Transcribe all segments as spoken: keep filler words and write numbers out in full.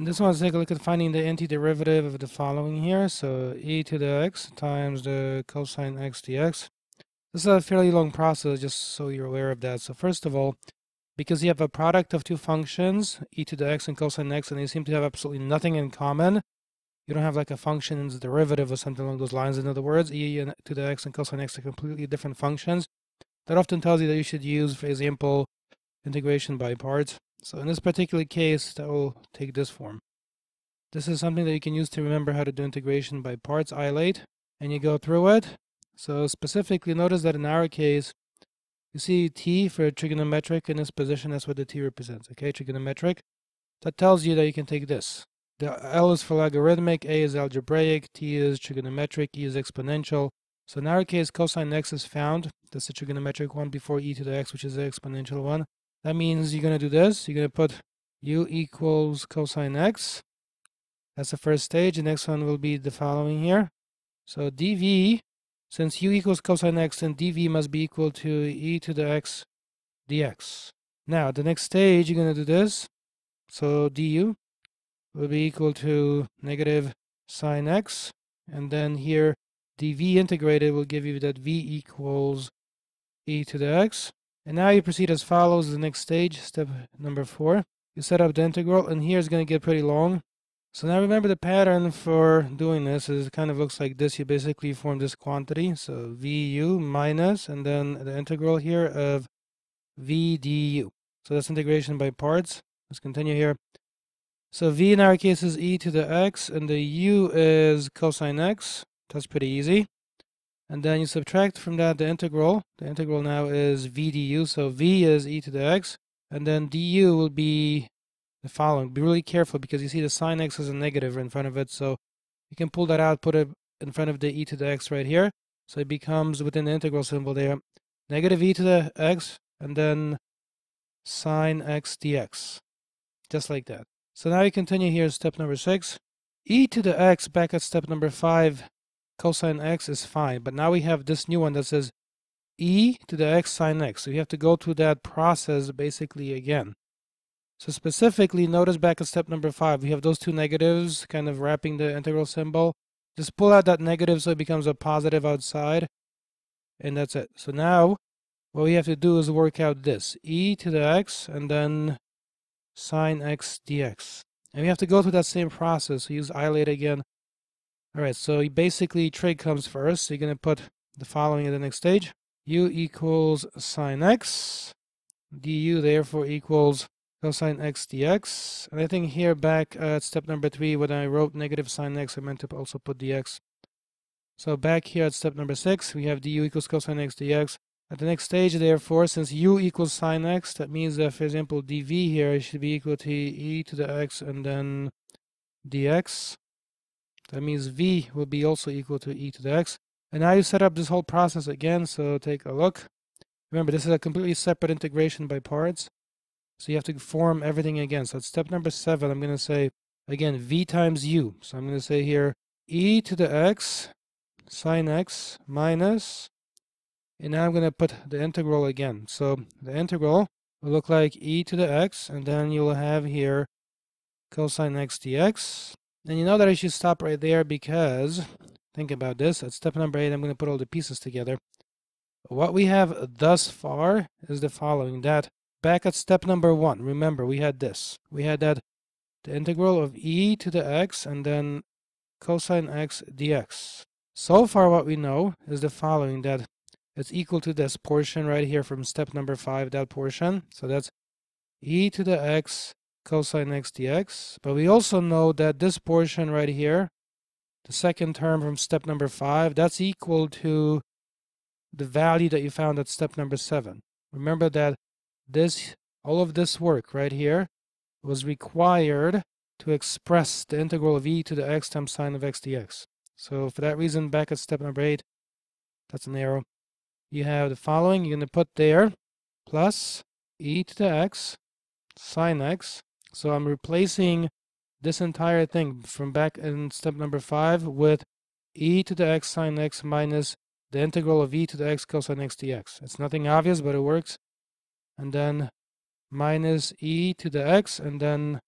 And this one, let's take a look at finding the antiderivative of the following here. So e to the x times the cosine x dx. This is a fairly long process, just so you're aware of that. So first of all, because you have a product of two functions, e to the x and cosine x, and they seem to have absolutely nothing in common. You don't have like a function and its derivative or something along those lines. In other words, e to the x and cosine x are completely different functions. That often tells you that you should use, for example, integration by parts. So in this particular case, that will take this form. This is something that you can use to remember how to do integration by parts, isolate, and you go through it. So specifically, notice that in our case, you see t for trigonometric in this position. That's what the t represents, okay, trigonometric. That tells you that you can take this. The L is for logarithmic, A is algebraic, T is trigonometric, E is exponential. So in our case, cosine x is found. That's the trigonometric one before e to the x, which is the exponential one. That means you're going to do this. You're going to put u equals cosine x. That's the first stage. The next one will be the following here. So dv, since u equals cosine x, then dv must be equal to e to the x dx. Now, the next stage, you're going to do this. So du will be equal to negative sine x, and then here dv integrated will give you that v equals e to the x. And now you proceed as follows. The next stage, step number four, you set up the integral, and here it's going to get pretty long. So now remember the pattern for doing this is it kind of looks like this. You basically form this quantity, so vu minus, and then the integral here of v du. So that's integration by parts. Let's continue here. So v in our case is e to the x, and the u is cosine x. That's pretty easy. And then you subtract from that the integral. The integral now is v du, so v is e to the x. And then du will be the following. Be really careful because you see the sine x is a negative in front of it. So you can pull that out, put it in front of the e to the x right here. So it becomes, within the integral symbol there, negative e to the x, and then sine x dx. Just like that. So now you continue here, step number six. E to the x back at step number five, cosine x is fine. But now we have this new one that says e to the x sine x. So you have to go through that process basically again. So specifically, notice back at step number five, we have those two negatives kind of wrapping the integral symbol. Just pull out that negative so it becomes a positive outside. And that's it. So now what we have to do is work out this. E to the x and then sine x dx, and we have to go through that same process. So use isolate again. All right, so basically trig comes first, so you're going to put the following in the next stage. U equals sine x, du therefore equals cosine x dx. And I think here back at step number three, when I wrote negative sine x, I meant to also put dx. So back here at step number six, we have du equals cosine x dx. At the next stage, therefore, since u equals sine x, that means that, for example, dv here should be equal to e to the x and then dx. That means v will be also equal to e to the x. And now you set up this whole process again, so take a look. Remember, this is a completely separate integration by parts. So you have to form everything again. So at step number seven, I'm going to say, again, v times u. So I'm going to say here, e to the x sine x minus. And now I'm going to put the integral again. So the integral will look like e to the x, and then you'll have here cosine x dx. And you know that I should stop right there because, think about this, at step number eight, I'm going to put all the pieces together. What we have thus far is the following, that back at step number one, remember, we had this. We had that the integral of e to the x, and then cosine x dx. So far what we know is the following, that it's equal to this portion right here from step number five, that portion. So that's e to the x cosine x dx. But we also know that this portion right here, the second term from step number five, that's equal to the value that you found at step number seven. Remember that this, all of this work right here was required to express the integral of e to the x times sine of x dx. So for that reason, back at step number eight, that's an arrow. You have the following. You're going to put there plus e to the x sine x. So I'm replacing this entire thing from back in step number five with e to the x sine x minus the integral of e to the x cosine x dx. It's nothing obvious, but it works. And then minus e to the x, and then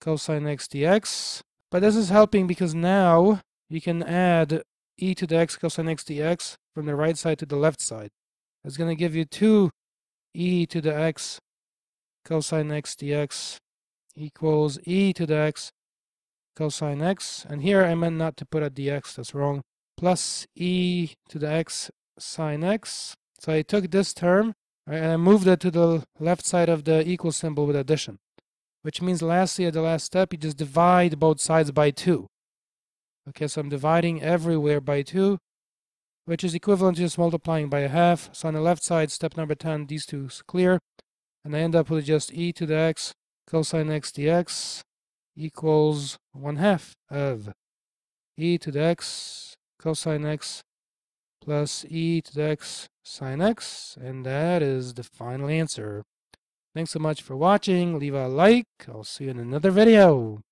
cosine x dx. But this is helping because now you can add e to the x cosine x dx from the right side to the left side. It's going to give you two e to the x cosine x dx equals e to the x cosine x. And here I meant not to put a dx, that's wrong. Plus e to the x sine x. So I took this term and I moved it to the left side of the equal symbol with addition, which means lastly at the last step you just divide both sides by two. Okay, so I'm dividing everywhere by two, which is equivalent to just multiplying by a half. So on the left side, step number ten, these two clear, and I end up with just e to the x cosine x dx equals one half of e to the x cosine x plus e to the x sine x, and that is the final answer. Thanks so much for watching. Leave a like. I'll see you in another video.